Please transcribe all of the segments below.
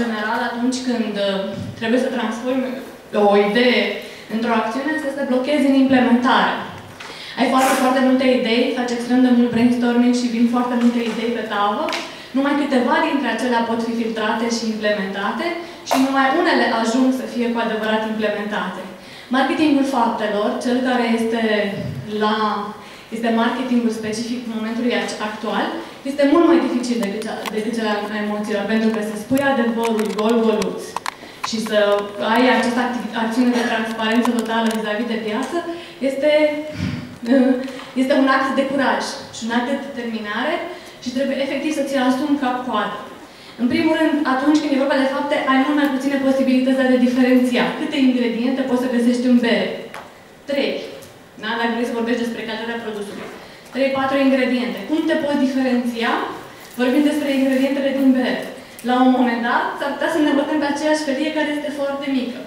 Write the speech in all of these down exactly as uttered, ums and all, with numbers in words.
General, atunci când trebuie să transformi o idee într-o acțiune, să te blochezi în implementare. Ai foarte, foarte multe idei, faci extrem de mult brainstorming și vin foarte multe idei pe tavă. Numai câteva dintre acelea pot fi filtrate și implementate și numai unele ajung să fie cu adevărat implementate. Marketingul faptelor, cel care este la... este marketingul specific momentului actual, este mult mai dificil decât, decât cel al emoțiilor, pentru că să spui adevărul gol-goluț și să ai această acțiune de transparență totală vis-a-vis de piață, este, este un act de curaj și un act de determinare și trebuie efectiv să ți-l asumi cap-coadă. În primul rând, atunci când e vorba de fapte, ai mult mai puține posibilități de a diferenția câte ingrediente poți să găsești în bere. trei. Da? Dacă vrei să vorbești despre calitatea produsului. trei patru ingrediente. Cum te poți diferenția? Vorbim despre ingredientele din bere. La un moment dat, s-ar putea să ne băgăm pe aceeași felie care este foarte mică.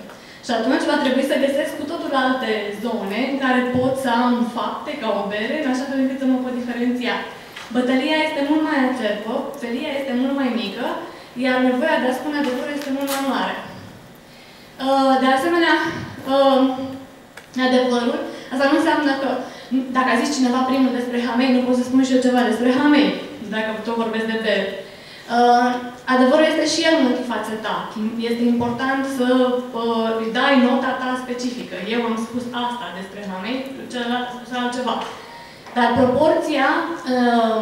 Și atunci va trebui să găsesc cu totul alte zone în care pot să am fapte ca o bere, în așa fel încât să mă pot diferenția. Bătălia este mult mai acerbă, felia este mult mai mică, iar nevoia de a spune adevărul este mult mai mare. De asemenea, adevărul, asta nu înseamnă că dacă a zis cineva primul despre hamei, nu pot să spun și eu ceva despre hamei, dacă tot vorbesc de bere. Uh, adevărul este și el multifacetat. Este important să uh, îi dai nota ta specifică. Eu am spus asta despre hamei, celălalt a spus altceva. Dar proporția uh,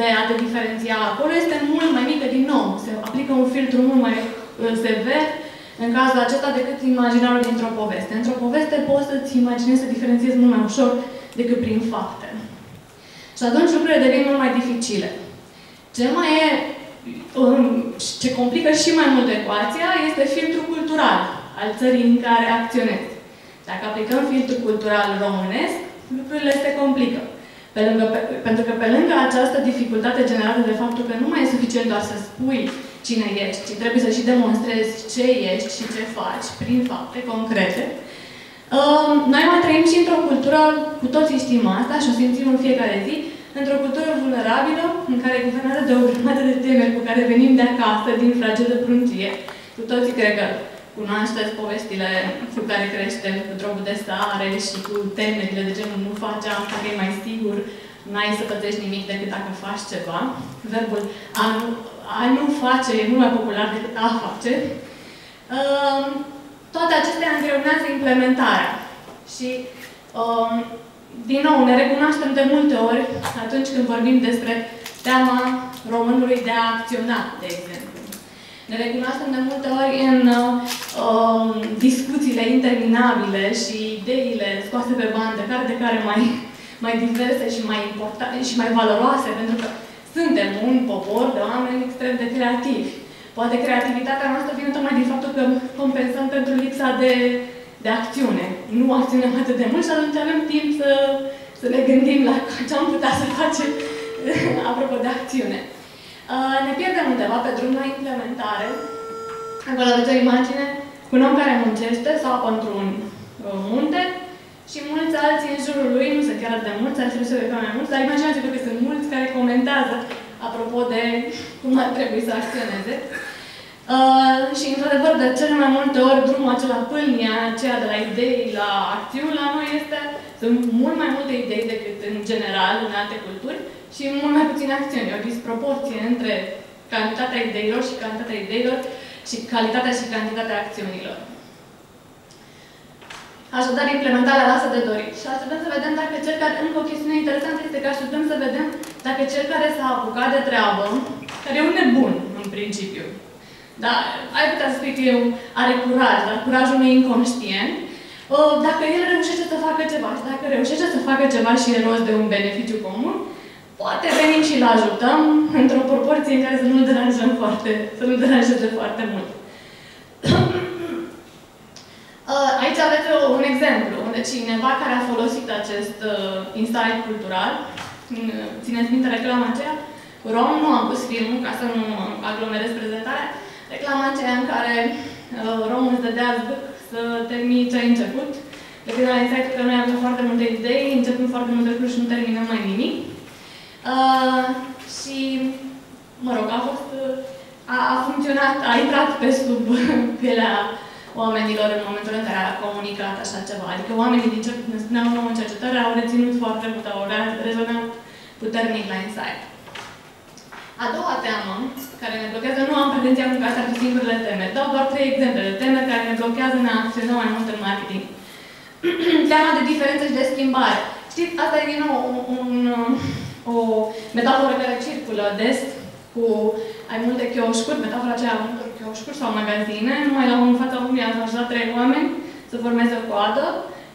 de a te diferenția acolo este mult mai mică din nou. Se aplică un filtru mult mai uh, sever în cazul acesta decât imaginarul dintr-o poveste. Într-o poveste poți să-ți imaginezi să diferențiezi mult mai ușor decât prin fapte. Și atunci lucrurile devin mult mai dificile. Ce mai e, ce complică și mai mult ecuația, este filtrul cultural al țării în care acționezi. Dacă aplicăm filtrul cultural românesc, lucrurile se complică. Pe lângă, pe, pentru că pe lângă această dificultate generată de faptul că nu mai e suficient doar să spui cine ești, ci trebuie să și demonstrezi ce ești și ce faci prin fapte concrete, uh, noi mai trăim și într-o cultură, cu toții știm asta și o simțim în fiecare zi, într-o cultură vulnerabilă, în care e guvernată de o grămadă de temeri cu care venim de acasă, din fragedă de pruncie. Cu toții cred că cunoașteți povestile cu care creștem, cu drogul de stare și cu temerile de genul nu faci asta, că e mai sigur, n-ai să pătești nimic decât dacă faci ceva. Verbul a nu, a nu face e mult mai popular decât a face. Uh, toate acestea îngreunează implementarea. Și uh, din nou, ne recunoaștem de multe ori atunci când vorbim despre teama românului de a acționa, de exemplu. Ne recunoaștem de multe ori în uh, discuțiile interminabile și ideile scoase pe bandă, care de care mai, mai diverse și mai importante și mai valoroase, pentru că suntem un popor de oameni extrem de creativi. Poate creativitatea noastră vine tocmai din faptul că compensăm pentru lipsa de de acțiune. Nu acționăm atât de mult și atunci avem timp să, să ne gândim la ce am putea să facem apropo de acțiune. Uh, ne pierdem undeva pe drum la implementare. Acolo aveți o imagine cu un om care muncește sau apă într-un uh, munte și mulți alții în jurul lui, nu sunt chiar atât de mulți, ar trebui să vedem mai mulți, dar imaginați-vă că sunt mulți care comentează apropo de cum ar trebui să acționeze. Uh, și, într-adevăr, de cele mai multe ori, drumul acela, pâlnia aceea de la idei la acțiuni, la noi este, sunt mult mai multe idei decât în general, în alte culturi, și mult mai puține acțiuni. O disproporție între calitatea ideilor și calitatea ideilor și calitatea și cantitatea acțiunilor. Așadar, implementarea lasă de dorit. Și așteptăm să vedem dacă cel care, încă o chestiune interesantă este că așteptăm să vedem dacă cel care s-a apucat de treabă, care e un nebun, în principiu, dar ai putea să spui că eu are curaj, dar curajul nu e inconștient. Dacă el reușește să facă ceva și dacă reușește să facă ceva și e rost de un beneficiu comun, poate venim și îl ajutăm într-o proporție în care să nu-l deranjăm foarte, să nu-l deranjeze foarte mult. Aici aveți un exemplu unde cineva care a folosit acest insight cultural, țineți minte reclama aceea, Rom, nu am pus filmul ca să nu aglomerez prezentarea, reclama aceea în care uh, romul îți dădea zbâc să termini ce ai început. De când ai înțeles că noi avem foarte multe idei, începem foarte multe lucruri și nu terminăm mai nimic. Uh, și, mă rog, a fost a, a funcționat, a intrat pe sub pielea oamenilor în momentul în care a comunicat așa ceva. Adică oamenii, din ce ne spuneau nouă în cercetări, au reținut foarte mult, au rezonat puternic la insight. A doua teamă care ne blochează, nu am pretenția că astea ar fi singurele teme. Dau doar trei exemple de teme care ne blochează în a acționa mai mult în marketing. Teama de diferență și de schimbare. Știți, asta e din nou un, un, o metaforă care circulă des cu ai multe chioșcuri, metafora aceea a multor chioșcuri sau magazine, numai la în fața unui ați ajutat trei oameni să formeze o coadă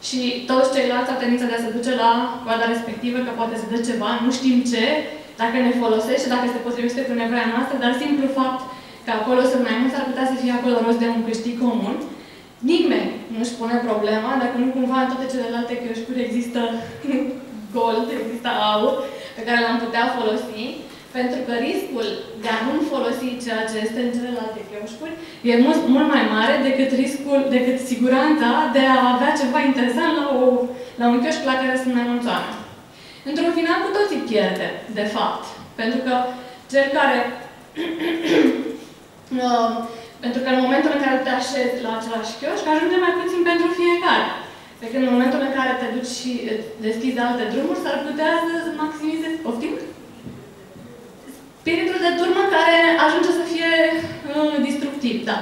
și toți ceilalți au tendința de a se duce la coada respectivă, că poate se dă ceva, nu știm ce, dacă ne folosește, dacă se potrivește cu nevoia noastră, dar simplu fapt că acolo sunt mai mulți, ar putea să fie acolo rost de un câștig comun. Nimeni nu-și pune problema, dacă nu cumva în toate celelalte chioșcuri există gold, există aur, pe care l-am putea folosi, pentru că riscul de a nu folosi ceea ce este în celelalte chioșcuri e mult, mult mai mare decât riscul, decât siguranța de a avea ceva interesant la, o, la un chioșc la care sunt mai mulți oameni. Într-un final, cu toții pierde, de fapt. Pentru că cel care... uh, pentru că în momentul în care te așezi la același chioșc, ajunge mai puțin pentru fiecare. Pe când în momentul în care te duci și deschizi alte drumuri, s-ar putea să maximizezi poftim? Spiritul de turmă care ajunge să fie uh, destructiv, da.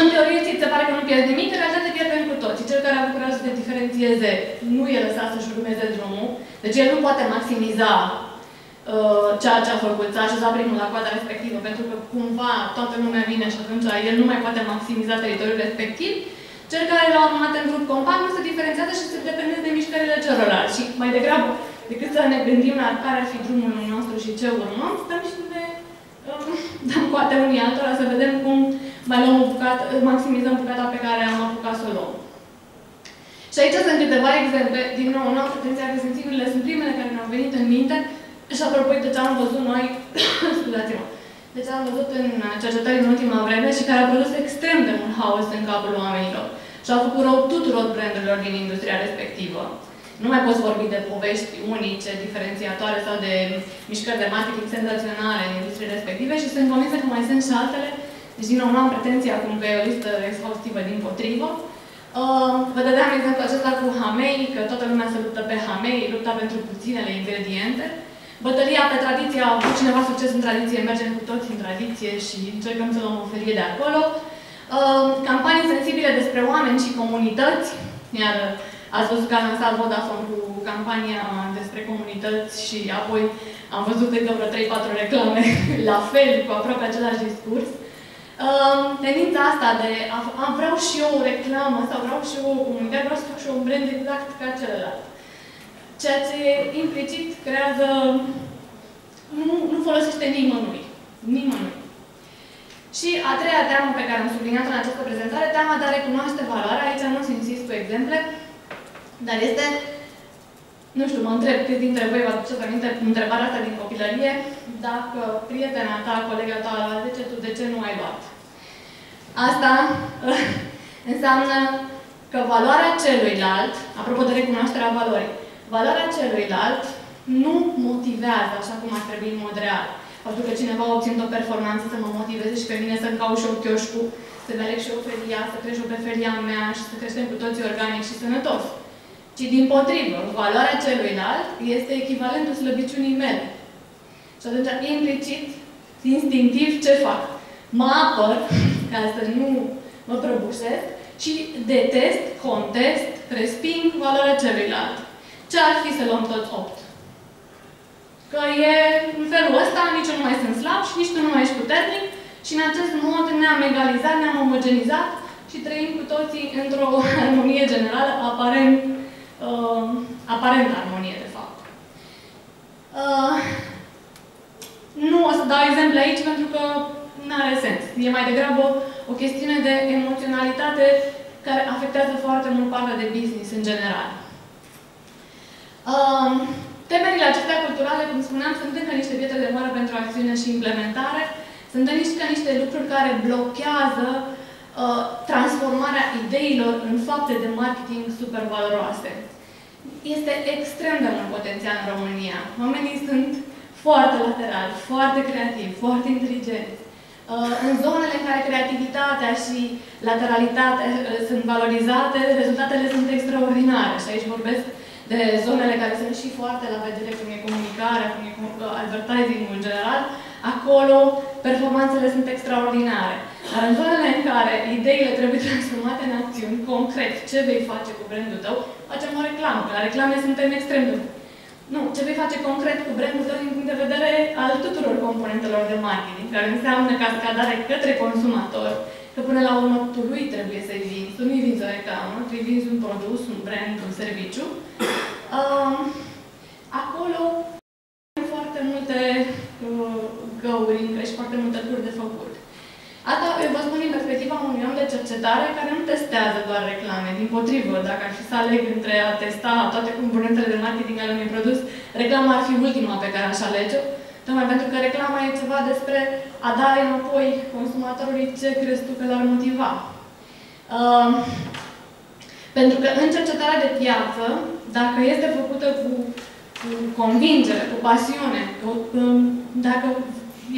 În teorie, ți se pare că nu pierzi nimic, în realitate pierdem cu toți. Cel care a avut curajul să se diferențieze nu e lăsat să-și urmeze drumul, deci el nu poate maximiza uh, ceea ce a făcut, s-a așezat primul la coada respectivă, pentru că cumva toată lumea vine și atunci el nu mai poate maximiza teritoriul respectiv. Cel care l-a urmat în grup compact nu se diferențiază și se dependeze de mișcările celorlalți. Și mai degrabă, decât să ne gândim la care ar fi drumul nostru și ce urmăm, stăm și ne um, dăm coate unii altora să vedem cum mai luăm o bucată, maximizăm bucata pe care am apucat să o luăm. Și aici sunt câteva exemple, din nou, nu am pretenția că sunt sigurile, sunt primele care ne-au venit în minte și apropo de ce am văzut noi, scuzați-mă, de ce am văzut în cercetări în ultima vreme și care a produs extrem de mult haos în capul oamenilor. Și au făcut rău tuturor brandurilor din industria respectivă. Nu mai poți vorbi de povești unice, diferențiatoare sau de mișcări de marketing senzaționale în industriile respective și sunt convinsă că mai sunt și altele. Deci, din nou, nu am pretenția acum că e o listă exhaustivă dimpotrivă. Uh, vă dădeam exemplu acesta cu hamei, că toată lumea se luptă pe hamei, lupta pentru puținele ingrediente. Bătălia pe tradiție, a avut cineva succes în tradiție, mergem cu toți în tradiție și încercăm să luăm o felie de acolo. Uh, campanii sensibile despre oameni și comunități, iar ați văzut că a lansat Vodafone cu campania despre comunități și apoi am văzut încă vreo trei patru reclame la fel, cu aproape același discurs. Uh, tendința asta de a, a, vreau și eu o reclamă sau vreau și eu o comunitate, vreau să fac și eu un brand exact ca celălalt. Ceea ce implicit creează, nu, nu folosește nimănui. Nimănui. Și a treia teamă pe care am subliniat-o în această prezentare, teama de a recunoaște valoarea, aici nu se insist cu exemple, dar este, nu știu, mă întreb cât dintre voi vă aduceți aminte întrebarea asta din copilărie, dacă prietena ta, colega ta, de ce tu, de ce nu ai luat? Asta înseamnă că valoarea celuilalt, apropo de recunoașterea valorii, valoarea celuilalt nu motivează așa cum ar trebui în mod real. Faptul că cineva obține o performanță să mă motiveze și pe mine să-mi caut și eu chioșcul, să-mi aleg și eu felia, să trec eu pe felia mea și să creștem cu toții organic și sănătos. Ci dimpotrivă, valoarea celuilalt este echivalentul slăbiciunii mele. Și atunci, implicit, instinctiv, ce fac? Mă apăr, ca să nu mă prăbușesc, și detest, contest, resping valoarea celuilalt. Ce ar fi să luăm tot opt? Că e în felul ăsta, nici eu nu mai sunt slab și nici tu nu mai ești puternic și în acest mod ne-am egalizat, ne-am omogenizat și trăim cu toții într-o armonie generală, aparent, uh, aparent armonie, de fapt. Uh, nu o să dau exemple aici pentru că nu are sens. E mai degrabă o chestiune de emoționalitate care afectează foarte mult partea de business în general. Uh, temerile acestea culturale, cum spuneam, sunt încă niște pietre de mără pentru acțiune și implementare. Sunt încă niște lucruri care blochează uh, transformarea ideilor în fapte de marketing super valoroase. Este extrem de mult potențial în România. Oamenii sunt foarte lateral, foarte creativ, foarte inteligent. În zonele în care creativitatea și lateralitatea sunt valorizate, rezultatele sunt extraordinare. Și aici vorbesc de zonele care sunt și foarte la vedere, cum e comunicarea, cum e advertising-ul în general. Acolo performanțele sunt extraordinare. Dar în zonele în care ideile trebuie transformate în acțiuni, concret, ce vei face cu brandul tău, facem o reclamă, că la reclame suntem extrem de buni. Nu, ce vei face concret cu brandul tău din punct de vedere al tuturor componentelor de marketing, care înseamnă cascadare către consumator, că până la urmă tu lui trebuie să-i vinzi, tu nu-i vinzi o reclamă, tu îi vinzi un produs, un brand, un serviciu. Um, acolo sunt foarte multe uh, găuri încă și foarte multe lucruri de făcut. Asta eu vă spun din perspectiva unui om de cercetare care nu testează doar reclame. Dimpotrivă, dacă ar fi să aleg între a testa toate componentele de marketing ale unui produs, reclama ar fi ultima pe care aș alege-o. Tocmai pentru că reclama e ceva despre a da înapoi consumatorului ce crezi tu că l-ar motiva. Uh, pentru că în cercetarea de piață, dacă este făcută cu, cu convingere, cu pasiune, cu, um, dacă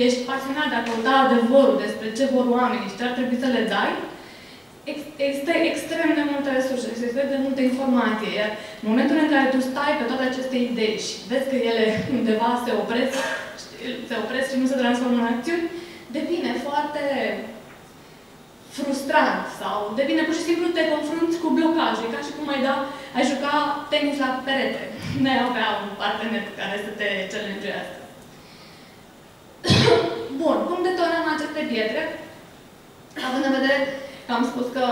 ești pasionat de a căuta adevărul despre ce vor oamenii și ce ar trebui să le dai, există extrem de multe resurse, există extrem de multă informație. Iar în momentul în care tu stai pe toate aceste idei și vezi că ele undeva se opresc, se opresc și nu se transformă în acțiuni, devine foarte frustrant sau devine pur și simplu te confrunți cu blocaje, ca și cum ai, da, ai juca tenis la perete. N-ai avea un partener cu care să te challenge-uiască. Bun, cum detonăm aceste pietre? Având în vedere că am spus că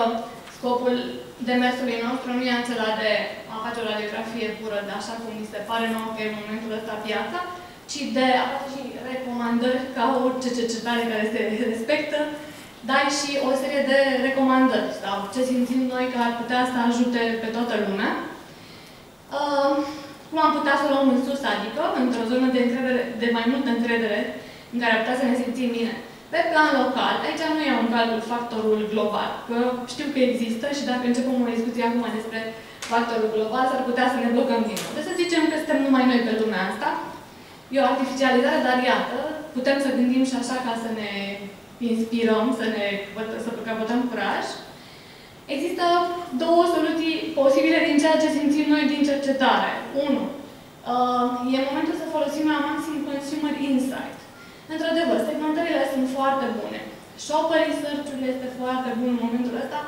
scopul demersului nostru nu e acela de a face o radiografie pură, de așa cum mi se pare nouă că e în momentul ăsta piața, ci de a face și recomandări, ca orice cercetare care se respectă, dai și o serie de recomandări sau ce simțim noi că ar putea să ajute pe toată lumea. Uh, cum am putea să o luăm în sus, adică într-o zonă de, încredere, de mai multă încredere, în care ar putea să ne simțim bine. Pe plan local, aici nu e un calcul factorul global, că știu că există și dacă începem o discuție acum despre factorul global, s-ar putea să ne blocăm din nou. Deci să zicem că suntem numai noi pe lumea asta. E o artificializare, dar iată, putem să gândim și așa ca să ne inspirăm, să ne să căpătăm curaj. Există două soluții posibile din ceea ce simțim noi din cercetare. Unu, uh, e momentul să folosim la maxim consumer insight. Într-adevăr, segmentările sunt foarte bune. Shopper research-ul este foarte bun în momentul ăsta,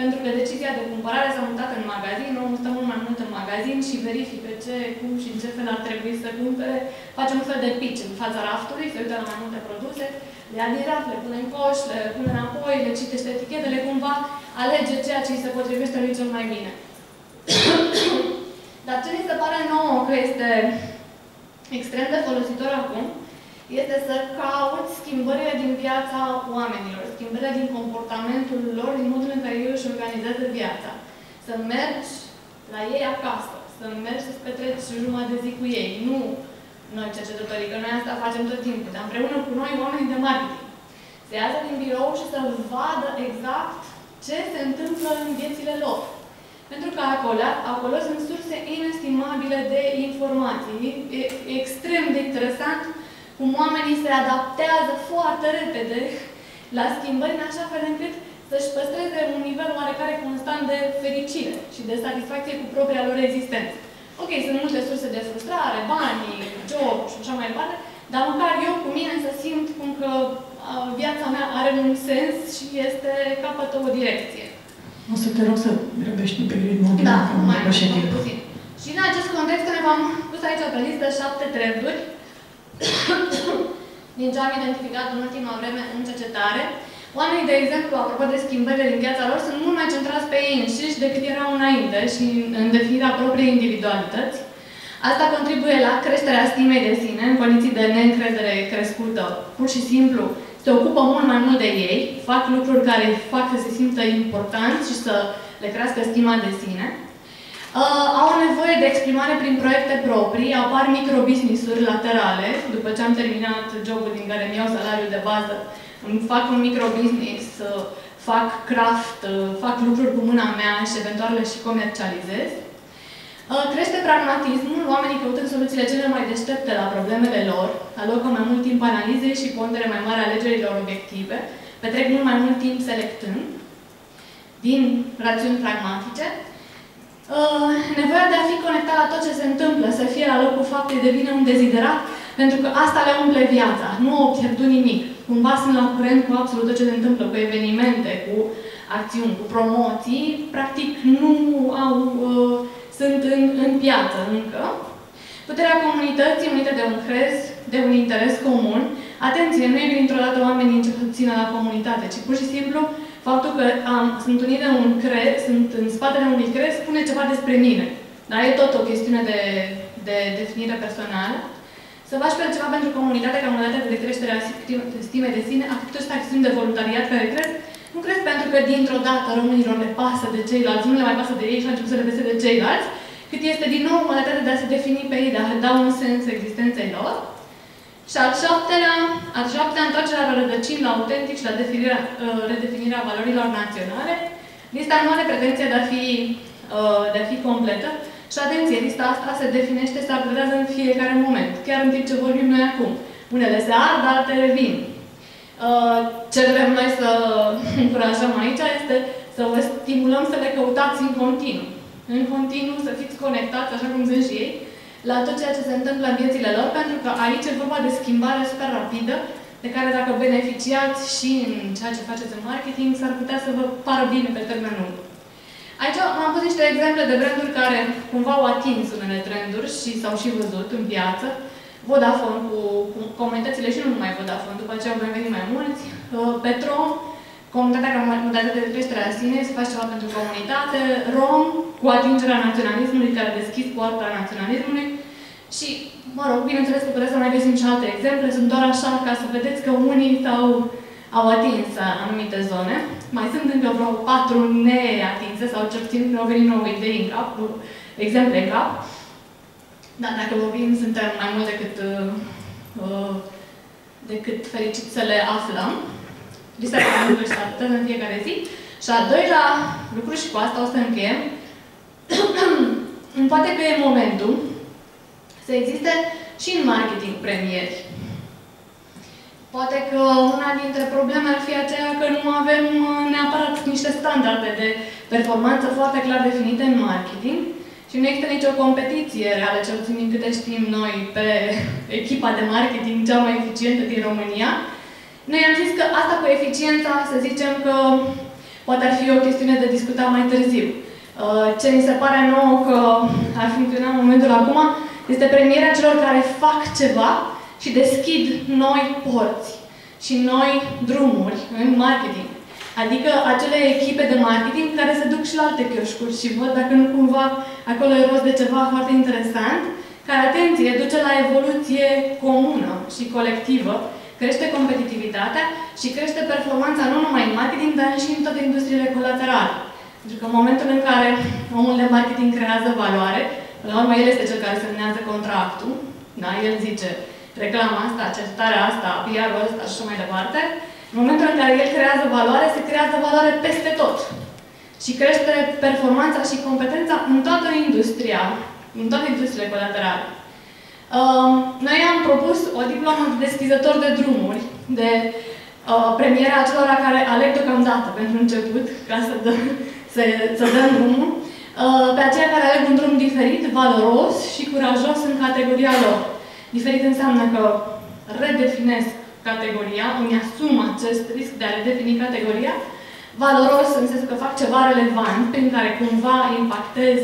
pentru că decizia de cumpărare s-a mutat în magazin, omul stă mult mai mult în magazin și verifică ce, cum și în ce fel ar trebui să cumpere. Face un fel de pitch în fața raftului, se uită la mai multe produse, le ia din raft, le pune în coș, le pune înapoi, le citește etichetele, cumva alege ceea ce îi se potrivește lui cel mai bine. Dar ce mi se pare nouă că este extrem de folositor acum, este să cauți schimbările din viața oamenilor, schimbările din comportamentul lor, din modul în care ei își organizează viața. Să mergi la ei acasă, să mergi să-ți petreci jumătate de zi cu ei. Nu noi cercetătorii, că noi asta facem tot timpul, dar împreună cu noi oamenii de marketing. Să iasă din birou și să vadă exact ce se întâmplă în viețile lor. Pentru că acolo, acolo sunt surse inestimabile de informații. E extrem de interesant cum oamenii se adaptează foarte repede la schimbări, în așa fel încât să-și păstreze un nivel oarecare constant de fericire și de satisfacție cu propria lor existență. Ok, sunt multe surse de frustrare, bani, job și așa mai departe, dar măcar eu cu mine să simt cum că viața mea are un sens și este capătă o direcție. O să te rog să grăbești pe ritmul din mai puțin. Și în acest context ne v-am pus aici pe listă șapte trenduri din ce am identificat în ultima vreme în cercetare. Oamenii, de exemplu, apropo de schimbările din viața lor, sunt mult mai centrați pe ei înșiși decât erau înainte și în definirea propriei individualități. Asta contribuie la creșterea stimei de sine, în condiții de neîncredere crescută. Pur și simplu, se ocupă mult mai mult de ei, fac lucruri care fac să se simtă importanți și să le crească stima de sine. Uh, au nevoie de exprimare prin proiecte proprii, apar microbusiness-uri laterale. După ce am terminat jobul din care mi-au salariul de bază, îmi fac un microbusiness, uh, fac craft, uh, fac lucruri cu mâna mea și eventual le și comercializez. Crește pragmatismul, oamenii căutând soluțiile cele mai deștepte la problemele lor, alocă mai mult timp analizei și pondere mai mare alegerilor obiective, petrec mult mai mult timp selectând, din rațiuni pragmatice. Nevoia de a fi conectat la tot ce se întâmplă, să fie la locul faptei, devine un deziderat, pentru că asta le umple viața, nu au pierdut nimic. Cumva sunt la curent cu absolut tot ce se întâmplă, cu evenimente, cu acțiuni, cu promoții, practic nu au... sunt în, în piață încă. Puterea comunității unită de un crez, de un interes comun. Atenție, nu e dintr-o dată oamenii încep să țină la comunitate, ci pur și simplu faptul că am, sunt unit de un crez, sunt în spatele unui crez, spune ceva despre mine. Dar e tot o chestiune de, de definire personală. Să faci pe ceva pentru comunitate, ca modalitate de creștere a stimei de sine, actituși și acțiuni de voluntariat care crez. Nu cred pentru că dintr-o dată românilor le pasă de ceilalți, nu le mai pasă de ei și încep să le pese de ceilalți, cât este din nou modalitatea de a se defini pe ei, de a da un sens existenței lor. Și al șaptelea, al șaptelea întoarcerea la rădăcini, la autentic și la definirea, uh, redefinirea valorilor naționale. Lista nu are pretenția de a fi, uh, de a fi completă. Și atenție, lista asta se definește, se updatează în fiecare moment, chiar în timp ce vorbim noi acum. Unele se ard, altele vin. Ce vrem noi să încurajăm aici este să vă stimulăm să le căutați în continuu. În continuu să fiți conectați, așa cum sunt și ei, la tot ceea ce se întâmplă în viețile lor, pentru că aici e vorba de schimbare super rapidă, de care dacă beneficiați și în ceea ce faceți în marketing, s-ar putea să vă pară bine pe termen lung. Aici am pus niște exemple de branduri care cumva au atins unele trenduri și s-au și văzut în piață. Vodafone cu, cu comunitățile și nu numai Vodafone, după aceea au venit mai mulți. Petrom, comunitatea ca modalitate de creștere a sine, să faci ceva pentru comunitate. Rom, cu atingerea naționalismului, care a deschis poarta naționalismului. Și, mă rog, bineînțeles că puteți să mai găsim și alte exemple, sunt doar așa ca să vedeți că unii s-au au atins anumite zone. Mai sunt încă vreo patru neatinse, sau cel puțin nu au venit nouă idei în cap, exemple în cap. Da, dacă vorbim, suntem mai mult decât, uh, decât fericiți să le aflăm. Lista de lucruri și atât în fiecare zi. Și a doilea lucru, și cu asta o să încheiem, poate că e momentul să existe și în marketing premieri. Poate că una dintre probleme ar fi aceea că nu avem neapărat niște standarde de performanță foarte clar definite în marketing. Și nu există nicio competiție reală, cel puțin din câte știm noi, pe echipa de marketing cea mai eficientă din România. Noi am zis că asta cu eficiența, să zicem că poate ar fi o chestiune de discutat mai târziu. Ce mi se pare nouă că ar fi în momentul acum este premierea celor care fac ceva și deschid noi porți și noi drumuri în marketing. Adică acele echipe de marketing care se duc și la alte chioșcuri și văd dacă nu cumva acolo e rost de ceva foarte interesant, care, atenție, duce la evoluție comună și colectivă, crește competitivitatea și crește performanța nu numai în marketing, dar și în toate industriile colaterale. Pentru că în momentul în care omul de marketing creează valoare, la urmă el este cel care semnează contractul, da? El zice reclama asta, cercetarea asta, P R-ul ăsta și așa mai departe. În momentul în care el creează valoare, se creează valoare peste tot. Și crește performanța și competența în toată industria, în toate industriile colaterale. Uh, noi am propus o diplomă de deschizător de drumuri, de uh, premierea acelora care aleg deocamdată pentru început, ca să, dă, să, să dăm drumul, uh, pe aceia care aleg un drum diferit, valoros și curajos în categoria lor. Diferit înseamnă că redefinesc categoria, îmi asum acest risc de a redefini categoria, valoros în sensul că fac ceva relevant prin care cumva impactez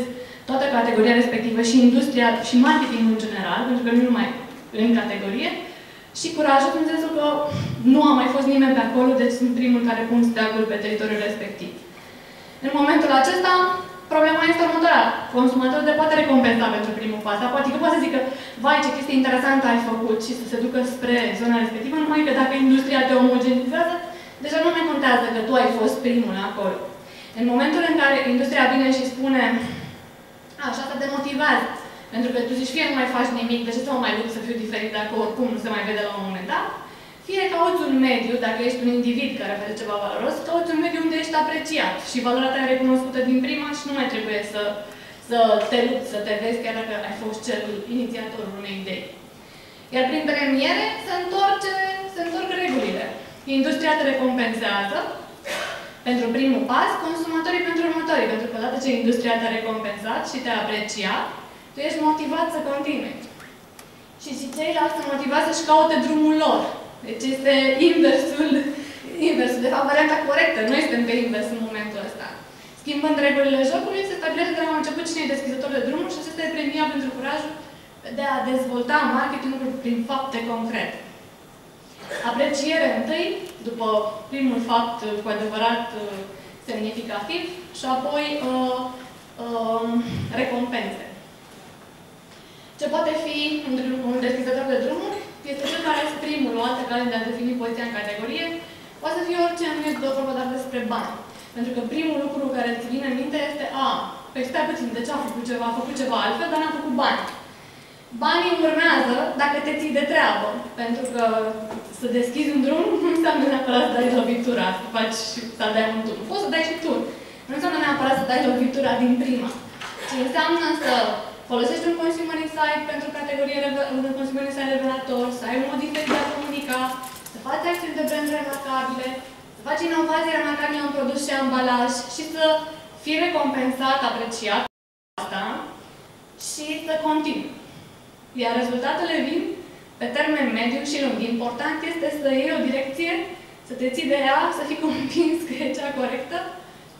toată categoria respectivă și industria și marketingul în general, pentru că nu numai în categorie, și curajos în sensul că nu a mai fost nimeni pe acolo, deci sunt primul care pun steagul pe teritoriul respectiv. În momentul acesta, problema este următoarea. Consumatorul te poate recompensa pentru primul pas. Poate că poate să zică, vai, ce chestie interesantă ai făcut și să se ducă spre zona respectivă, numai că dacă industria te omogenizează, deja nu mai contează că tu ai fost primul acolo. În momentul în care industria vine și spune, așa te demotivează, pentru că tu zici, fie nu mai faci nimic, de ce să mă mai duc să fiu diferit dacă oricum nu se mai vede la un moment dat, fie cauți un mediu, dacă ești un individ care face ceva valoros, cauți un mediu unde ești apreciat și valoarea ta e recunoscută din prima și nu mai trebuie să, să să te lupți, să te vezi chiar dacă ai fost cel inițiatorul unei idei. Iar prin premiere se, întorce, se întorc regulile. Industria te recompensează pentru primul pas, consumatorii pentru următorii, pentru că odată ce industria te-a recompensat și te-a apreciat, tu ești motivat să continui. Și și ceilalți sunt motivați să-și caute drumul lor. Deci este inversul, inversul, de fapt, varianta corectă. Noi suntem pe invers în momentul ăsta. Schimbând regulile jocului, se stabilește de la început cine e deschizător de drumul și acesta e premia pentru curajul de a dezvolta marketingul prin fapte concrete. Apreciere întâi, după primul fapt cu adevărat semnificativ, și apoi uh, uh, recompense. Ce poate fi un deschizător de drumuri este cel care este primul luat care de a defini poziția în categorie. Poate să fie orice, nu este doar vorba despre bani. Pentru că primul lucru care îți vine în minte este a, păi stai puțin, de ce a făcut ceva? A făcut ceva altfel, dar n-a făcut bani. Banii urmează dacă te ții de treabă. Pentru că să deschizi un drum nu înseamnă neapărat să dai lovitura, să faci și să dai un tur. Poți să dai și tu. Nu înseamnă neapărat să dai lovitura din prima. Ce înseamnă să folosești un consumer insight pentru categorie, un consumer insight revelator, să ai un mod diferit de a comunica, să faci acțiuni de brand remarcabile, să faci inovații remarcabile în produs și ambalaj și să fii recompensat, apreciat asta și să continui. Iar rezultatele vin pe termen mediu și lung. Important este să iei o direcție, să te ții de ea, să fii convins că e cea corectă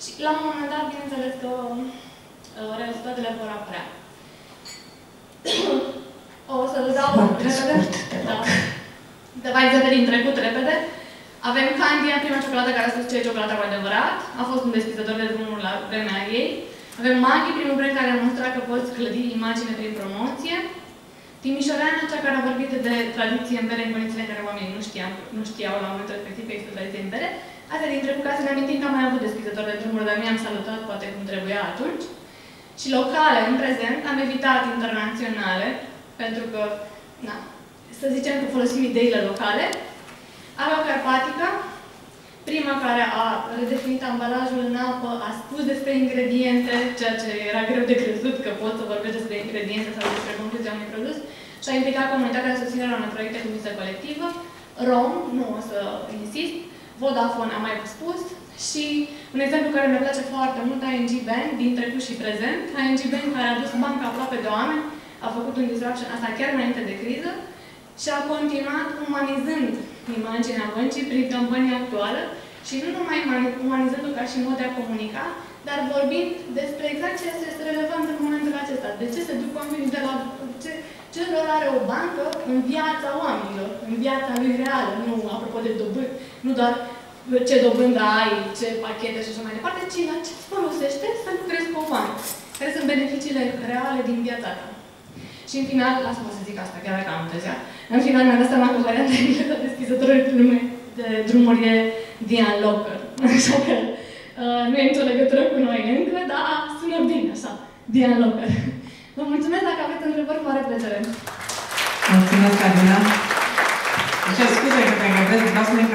și la un moment dat, bineînțeles că uh, rezultatele vor apărea. O să-l dau repede. Da. Deva exemple din trecut, repede. Avem Candia, prima ciocolată care se duce ciocolata cu adevărat. A fost un deschizător de drumul la vremea ei. Avem Maghi, primul brand care a mostrat că poți clădi imagine prin promoție. Timișoreana, cea care a vorbit de tradiție în bere în condițiile în care oamenii nu știau, nu știau la momentul respectiv că există tradiție în bere. Astea dintre cu care să ne amintim că am mai avut deschizător de drumuri, dar mi-am salutat poate cum trebuia atunci. Și locale, în prezent, am evitat internaționale, pentru că, na, să zicem că folosim ideile locale. Alba Carpatica, prima care a redefinit ambalajul în apă, a spus despre ingrediente, ceea ce era greu de crezut că pot să vorbesc despre ingrediente sau despre concluzia unui produs, și a implicat comunitatea în susținerea unor proiecte cu miză colectivă. Rom, nu o să insist, Vodafone am mai spus, și un exemplu care mi-a place foarte mult, I N G Bank, din trecut și prezent. I N G Bank care a dus banca aproape de oameni, a făcut un disruption, asta chiar înainte de criză, și a continuat umanizând imaginea băncii prin campania actuală și nu numai umanizându-o ca și mod de a comunica, dar vorbind despre exact ce este relevant în momentul acesta. De ce se duc oamenii de la... Ce, ce rol are o bancă în viața oamenilor, în viața lui reală, nu apropo de dobând, nu doar ce dobândă ai, ce pachete și așa mai departe, ci la ce folosește să lucrezi cu o bancă. Care sunt beneficiile reale din viața ta. Și în final, lasă-mă să zic asta, chiar dacă am întârziat. În final mi-am dat seama că varianta de deschizătorul de drumuri e Dian Locker. Așa că uh, nu e nicio legătură cu noi încă, dar sună bine așa, Dian Locker. Vă mulțumesc, dacă aveți întrebări, mare plăcere. Mulțumesc, Adina. Și scuze că te găsesc, vreau să ne